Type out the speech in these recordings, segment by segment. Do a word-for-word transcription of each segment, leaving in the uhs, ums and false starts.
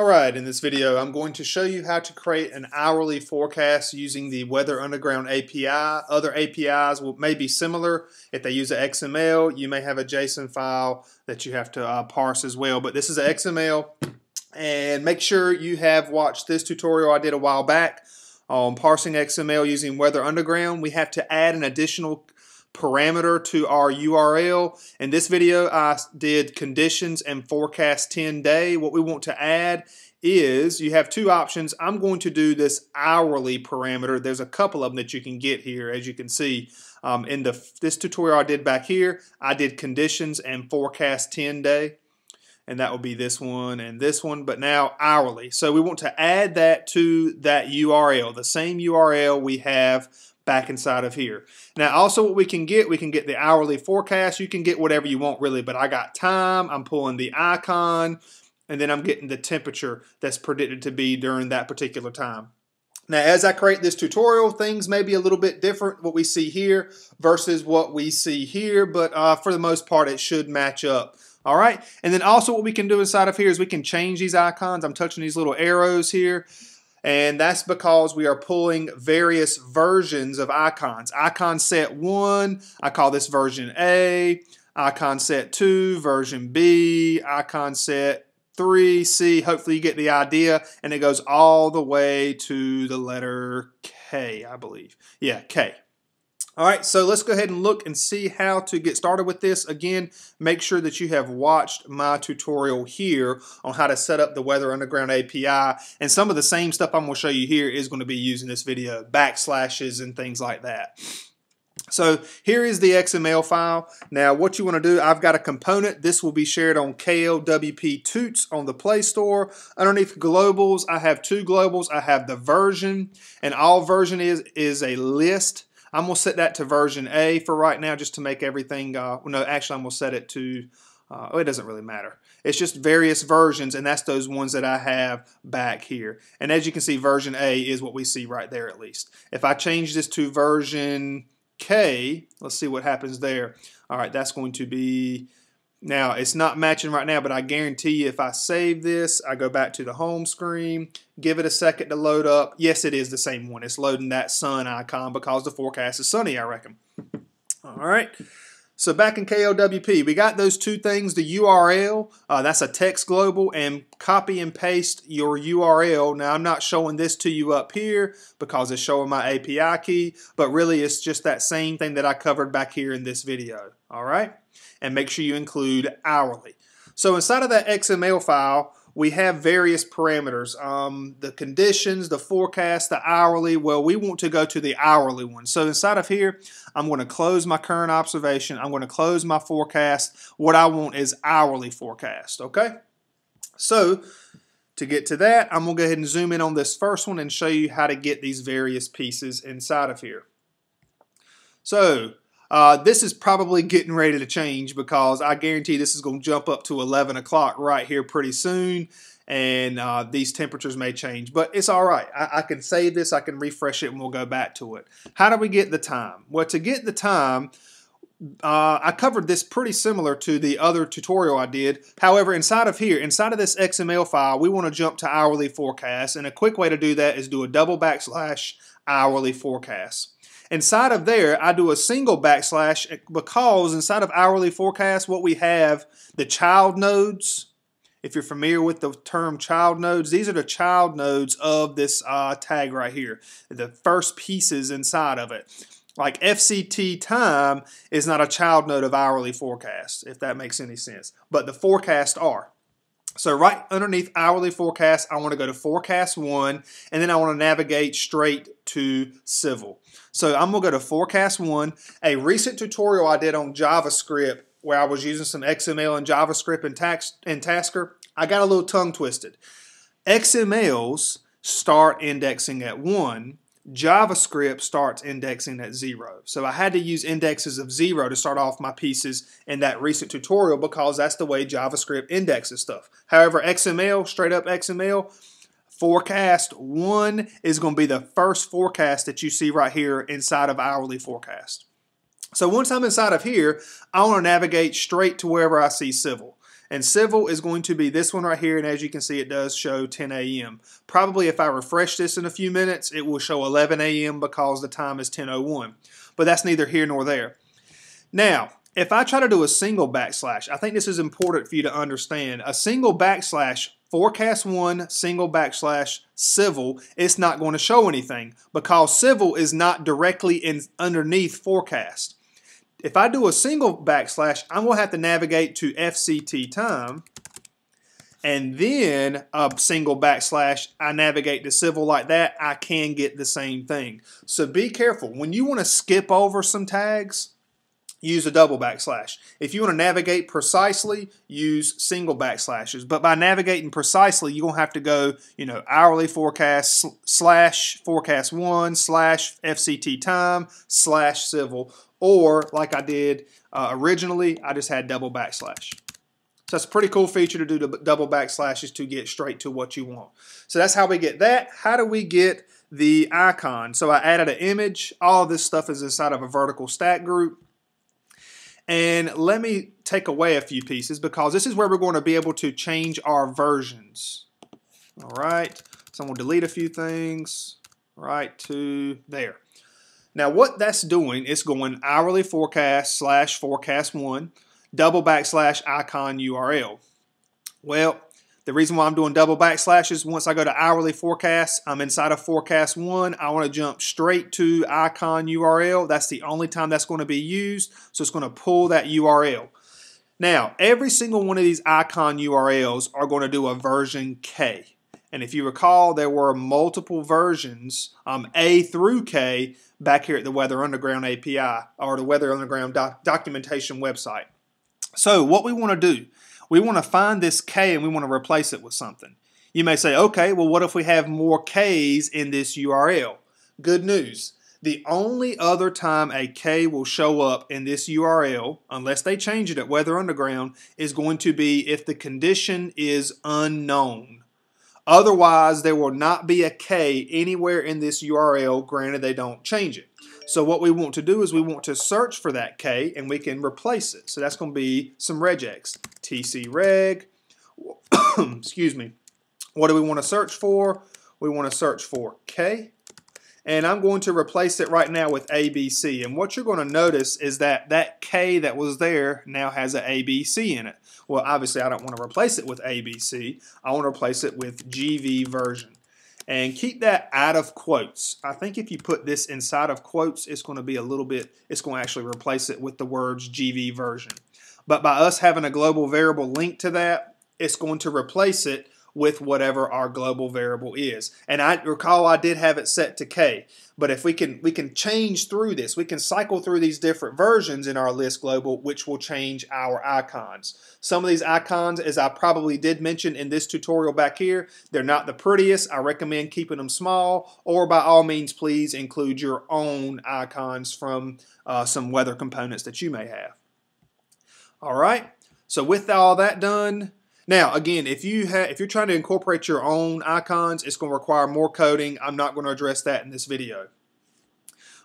Alright, in this video I'm going to show you how to create an hourly forecast using the Weather Underground A P I. Other A P Is will, may be similar. If they use an X M L, you may have a JSON file that you have to uh, parse as well, but this is an X M L. And make sure you have watched this tutorial I did a while back on parsing X M L using Weather Underground. We have to add an additional parameter to our U R L. In this video I did conditions and forecast ten day. What we want to add is, you have two options. I'm going to do this hourly parameter. There's a couple of them that you can get here, as you can see. Um, in the this tutorial I did back here, I did conditions and forecast ten day, and that will be this one and this one, but now hourly. So we want to add that to that U R L, the same U R L we have back inside of here. Now also what we can get, we can get the hourly forecast. You can get whatever you want really, but I got time, I'm pulling the icon, and then I'm getting the temperature that's predicted to be during that particular time. Now as I create this tutorial, things may be a little bit different, what we see here versus what we see here, but uh, for the most part it should match up. All right, and then also what we can do inside of here is we can change these icons. I'm touching these little arrows here. And that's because we are pulling various versions of icons. Icon set one, I call this version A. Icon set two, version B. Icon set three, C. Hopefully you get the idea. And it goes all the way to the letter K, I believe. Yeah, K. All right, so let's go ahead and look and see how to get started with this. Again, make sure that you have watched my tutorial here on how to set up the Weather Underground A P I, and some of the same stuff I'm going to show you here is going to be used in this video, backslashes and things like that. So here is the X M L file. Now what you want to do, I've got a component. This will be shared on K L W P Toots on the Play Store. Underneath globals, I have two globals. I have the version, and all version is is a list. I'm going to set that to version A for right now just to make everything, uh, no, actually I'm going to set it to, uh, oh, it doesn't really matter. It's just various versions, and that's those ones that I have back here. And as you can see, version A is what we see right there at least. If I change this to version K, let's see what happens there. All right, that's going to be, now it's not matching right now, but I guarantee you if I save this, I go back to the home screen, give it a second to load up. Yes, it is the same one. It's loading that sun icon because the forecast is sunny, I reckon. All right. So back in K L W P, we got those two things, the U R L, uh, that's a text global, and copy and paste your U R L. Now I'm not showing this to you up here because it's showing my A P I key, but really it's just that same thing that I covered back here in this video, all right? And make sure you include hourly. So inside of that X M L file, we have various parameters, um, the conditions, the forecast, the hourly. Well, we want to go to the hourly one. So inside of here, I'm going to close my current observation. I'm going to close my forecast. What I want is hourly forecast, okay? So to get to that, I'm going to go ahead and zoom in on this first one and show you how to get these various pieces inside of here. So Uh, this is probably getting ready to change because I guarantee this is going to jump up to eleven o'clock right here pretty soon, and uh, these temperatures may change, but it's all right. I, I can save this, I can refresh it, and we'll go back to it. How do we get the time? Well, to get the time, uh, I covered this pretty similar to the other tutorial I did. However, inside of here, inside of this X M L file, we want to jump to hourly forecast, and a quick way to do that is do a double backslash hourly forecast. Inside of there, I do a single backslash because inside of hourly forecast, what we have, the child nodes. If you're familiar with the term child nodes, these are the child nodes of this uh, tag right here, the first pieces inside of it. Like F C T time is not a child node of hourly forecast, if that makes any sense, but the forecasts are. So right underneath hourly forecast, I want to go to forecast one, and then I want to navigate straight to civil. So I'm going to go to forecast one. A recent tutorial I did on JavaScript where I was using some X M L and JavaScript and, tax, and Tasker, I got a little tongue twisted. X M Ls start indexing at one. JavaScript starts indexing at zero. So I had to use indexes of zero to start off my pieces in that recent tutorial because that's the way JavaScript indexes stuff. However, X M L, straight up X M L, forecast one is going to be the first forecast that you see right here inside of hourly forecast. So once I'm inside of here, I want to navigate straight to wherever I see civil. And civil is going to be this one right here, and as you can see, it does show ten A M Probably if I refresh this in a few minutes, it will show eleven A M because the time is ten oh one. But that's neither here nor there. Now, if I try to do a single backslash, I think this is important for you to understand. A single backslash, forecast one, single backslash, civil, it's not going to show anything because civil is not directly in underneath forecast. If I do a single backslash, I'm going to have to navigate to F C T time, and then a single backslash, I navigate to civil like that, I can get the same thing. So be careful. When you want to skip over some tags, use a double backslash. If you want to navigate precisely, use single backslashes. But by navigating precisely, you're going to have to go, you know, hourly forecast slash forecast one slash F C T time slash civil. Or, like I did uh, originally, I just had double backslash. So that's a pretty cool feature to do the double backslashes to get straight to what you want. So that's how we get that. How do we get the icon? So I added an image. All of this stuff is inside of a vertical stack group. And let me take away a few pieces because this is where we're going to be able to change our versions. All right, so I'm going to delete a few things right to there. Now what that's doing is going hourly forecast slash forecast one, double backslash icon U R L. Well, the reason why I'm doing double backslashes, once I go to hourly forecast, I'm inside of forecast one. I want to jump straight to icon U R L. That's the only time that's going to be used. So it's going to pull that U R L. Now, every single one of these icon U R Ls are going to do a version K. And if you recall, there were multiple versions, um, A through K, back here at the Weather Underground A P I or the Weather Underground doc documentation website. So what we want to do, we want to find this K and we want to replace it with something. You may say, okay, well, what if we have more Ks in this U R L? Good news. The only other time a K will show up in this U R L, unless they change it at Weather Underground, is going to be if the condition is unknown. Otherwise, there will not be a K anywhere in this U R L, granted they don't change it. So what we want to do is we want to search for that K and we can replace it. So that's going to be some regex. T C reg, excuse me. What do we want to search for? We want to search for K. And I'm going to replace it right now with A B C. And what you're going to notice is that that K that was there now has an A B C in it. Well, obviously I don't want to replace it with A B C. I want to replace it with G V version. And keep that out of quotes. I think if you put this inside of quotes, it's going to be a little bit, it's going to actually replace it with the words G V version. But by us having a global variable linked to that, it's going to replace it with whatever our global variable is. And I recall I did have it set to K. But if we can, we can change through this. We can cycle through these different versions in our list global, which will change our icons. Some of these icons, as I probably did mention in this tutorial back here, they're not the prettiest. I recommend keeping them small, or by all means, please include your own icons from uh, some weather components that you may have. All right, so with all that done, now again, if, you ha if you're trying to incorporate your own icons, it's going to require more coding. I'm not going to address that in this video.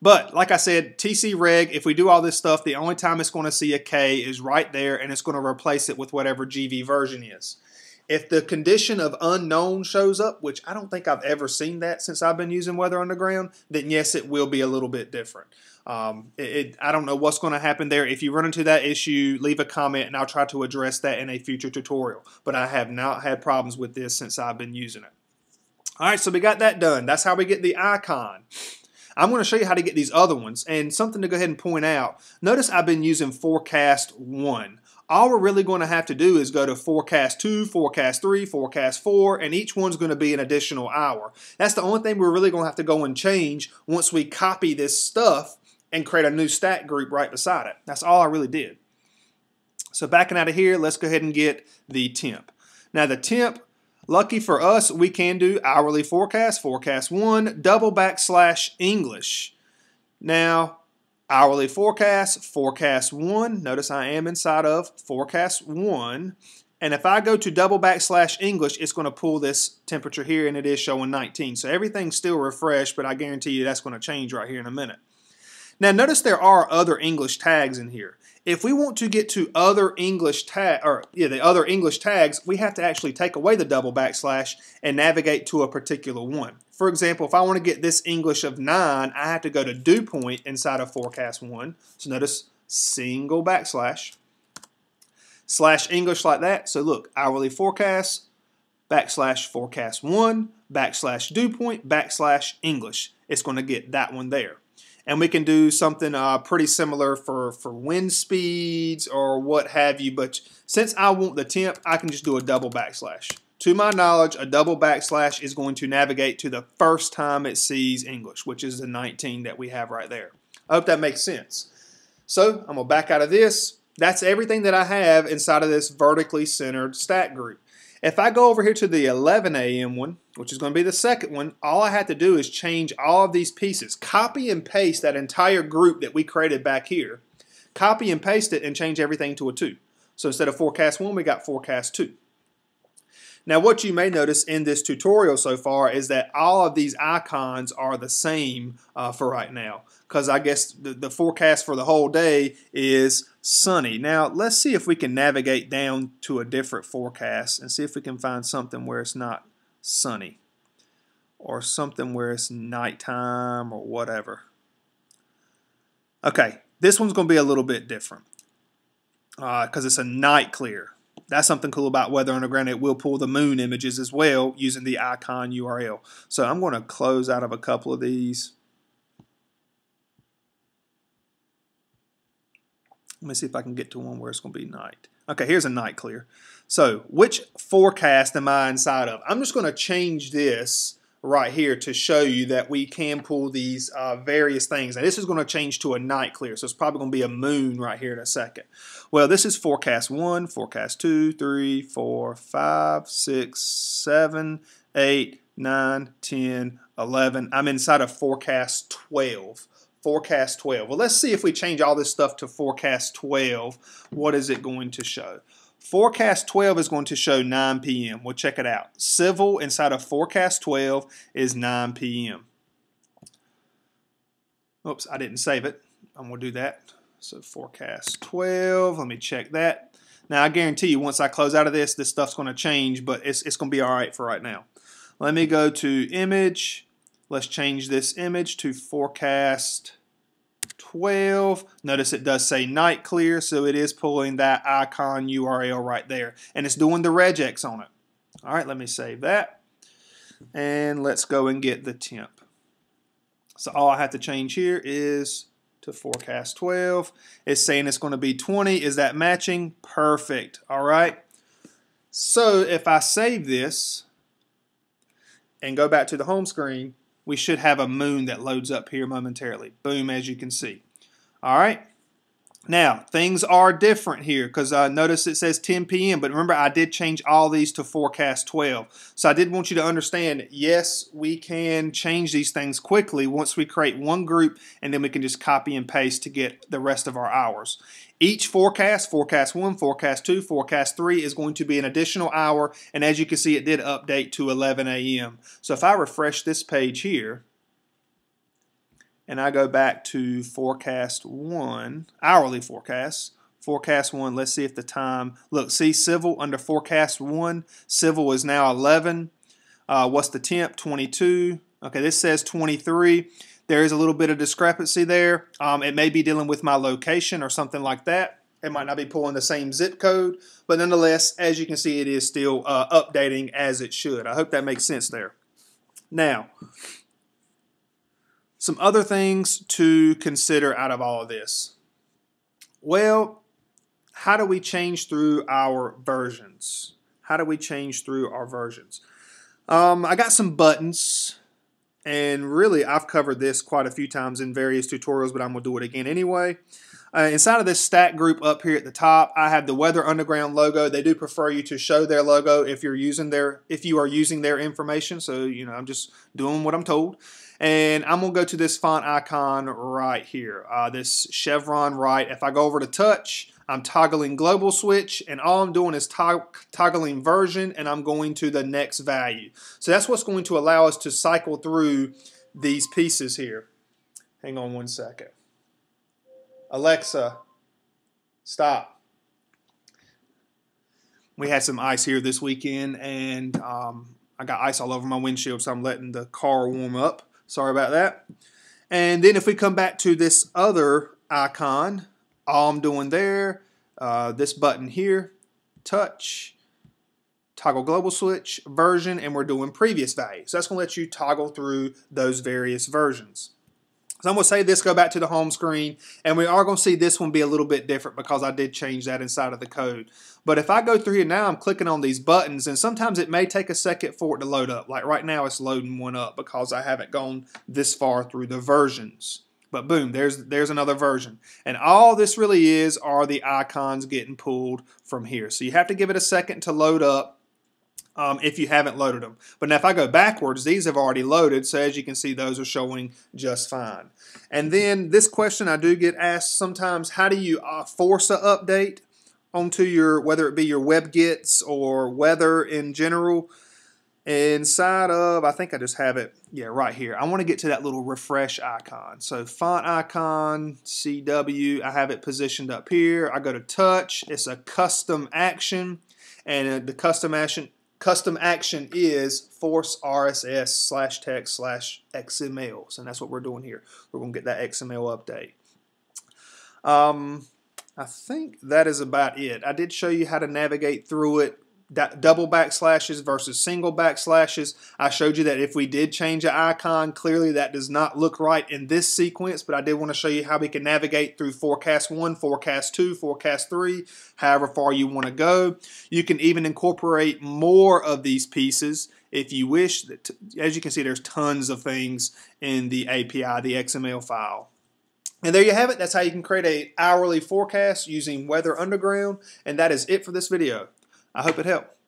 But like I said, T C reg, if we do all this stuff, the only time it's going to see a K is right there, and it's going to replace it with whatever G V version is. If the condition of unknown shows up, which I don't think I've ever seen that since I've been using Weather Underground, then yes, it will be a little bit different. Um, it, it, I don't know what's going to happen there. If you run into that issue, leave a comment, and I'll try to address that in a future tutorial. But I have not had problems with this since I've been using it. All right, so we got that done. That's how we get the icon. I'm going to show you how to get these other ones. And something to go ahead and point out, notice I've been using forecast one. All we're really going to have to do is go to forecast two, forecast three, forecast four, and each one's going to be an additional hour. That's the only thing we're really going to have to go and change once we copy this stuff and create a new stack group right beside it. That's all I really did. So backing out of here, let's go ahead and get the temp. Now the temp, lucky for us, we can do hourly forecast, forecast one, double backslash English. Now, hourly forecast, forecast one. Notice I am inside of forecast one. And if I go to double backslash English, it's going to pull this temperature here, and it is showing nineteen. So everything's still refreshed, but I guarantee you that's going to change right here in a minute. Now notice there are other English tags in here. If we want to get to other English tag or yeah, the other English tags, we have to actually take away the double backslash and navigate to a particular one. For example, if I want to get this English of nine, I have to go to dew point inside of forecast one. So notice single backslash slash English like that. So look, hourly forecast backslash forecast one backslash dew point backslash English. It's going to get that one there. And we can do something uh, pretty similar for, for wind speeds or what have you. But since I want the temp, I can just do a double backslash. To my knowledge, a double backslash is going to navigate to the first time it sees English, which is the nineteen that we have right there. I hope that makes sense. So I'm going to back out of this. That's everything that I have inside of this vertically centered stat group. If I go over here to the eleven A M one, which is going to be the second one, all I have to do is change all of these pieces. Copy and paste that entire group that we created back here. Copy and paste it and change everything to a two. So instead of forecast one, we got forecast two. Now what you may notice in this tutorial so far is that all of these icons are the same uh, for right now, because I guess the, the forecast for the whole day is sunny. Now let's see if we can navigate down to a different forecast and see if we can find something where it's not sunny or something where it's nighttime or whatever. Okay, this one's going to be a little bit different because uh, it's a night clear. That's something cool about Weather Underground. It will pull the moon images as well using the icon U R L. So I'm going to close out of a couple of these. Let me see if I can get to one where it's going to be night. Okay, here's a night clear. So which forecast am I inside of? I'm just going to change this right here to show you that we can pull these uh, various things. Now this is going to change to a night clear, so it's probably going to be a moon right here in a second. Well, this is forecast one, forecast two, three, four, five, six, seven, eight, nine, ten, eleven. I'm inside of forecast twelve. Forecast twelve. Well, let's see if we change all this stuff to forecast twelve. What is it going to show? Forecast twelve is going to show nine P M We'll check it out. Civil inside of forecast twelve is nine P M Oops, I didn't save it. I'm going to do that. So forecast twelve, let me check that. Now I guarantee you once I close out of this, this stuff's going to change, but it's, it's going to be all right for right now. Let me go to image. Let's change this image to forecast twelve. Notice it does say night clear, so it is pulling that icon U R L right there. And it's doing the regex on it. All right, let me save that. And let's go and get the temp. So all I have to change here is to forecast twelve. It's saying it's going to be twenty. Is that matching? Perfect. All right. So if I save this and go back to the home screen, we should have a moon that loads up here momentarily. Boom, as you can see. All right. Now, things are different here because uh, notice it says ten P M, but remember I did change all these to forecast twelve. So I did want you to understand, yes, we can change these things quickly once we create one group, and then we can just copy and paste to get the rest of our hours. Each forecast, forecast one, forecast two, forecast three, is going to be an additional hour, and as you can see, it did update to eleven A M So if I refresh this page here, and I go back to forecast one, hourly forecast, forecast one, let's see if the time, look, see civil under forecast one, civil is now eleven, uh, what's the temp, twenty-two, okay, this says twenty-three, there is a little bit of discrepancy there, um, it may be dealing with my location or something like that, it might not be pulling the same zip code, but nonetheless, as you can see, it is still uh, updating as it should. I hope that makes sense there. Now, some other things to consider out of all of this. Well, how do we change through our versions? How do we change through our versions? Um, I got some buttons, and really I've covered this quite a few times in various tutorials, but I'm going to do it again anyway. Uh, inside of this stat group up here at the top, I have the Weather Underground logo. They do prefer you to show their logo if you're using their if you are using their information. So you know I'm just doing what I'm told, and I'm gonna go to this font icon right here, uh, this chevron right. If I go over to touch, I'm toggling global switch, and all I'm doing is tog toggling version, and I'm going to the next value. So that's what's going to allow us to cycle through these pieces here. Hang on one second. Alexa, stop. We had some ice here this weekend, and um, I got ice all over my windshield, so I'm letting the car warm up. Sorry about that. And then if we come back to this other icon, all I'm doing there, uh, this button here, touch, toggle global switch, version, and we're doing previous value. So that's going to let you toggle through those various versions. So I'm going to save this, go back to the home screen, and we are going to see this one be a little bit different because I did change that inside of the code. But if I go through here now, I'm clicking on these buttons, and sometimes it may take a second for it to load up. Like right now, it's loading one up because I haven't gone this far through the versions. But boom, there's, there's another version. And all this really is are the icons getting pulled from here. So you have to give it a second to load up. Um, if you haven't loaded them. But now if I go backwards, these have already loaded, so as you can see, those are showing just fine. And then this question I do get asked sometimes, how do you uh, force an update onto your, whether it be your web gets or weather in general? Inside of, I think I just have it, yeah, right here. I want to get to that little refresh icon. So font icon, C W, I have it positioned up here. I go to touch, it's a custom action, and the custom action Custom action is force R S S slash text slash X M L. So that's what we're doing here. We're going to get that X M L update. Um, I think that is about it. I did show you how to navigate through it. Double backslashes versus single backslashes. I showed you that if we did change an icon, clearly that does not look right in this sequence, but I did want to show you how we can navigate through forecast one, forecast two, forecast three, however far you want to go. You can even incorporate more of these pieces if you wish. As you can see, there's tons of things in the A P I, the X M L file. And there you have it. That's how you can create an hourly forecast using Weather Underground, and that is it for this video. I hope it helped.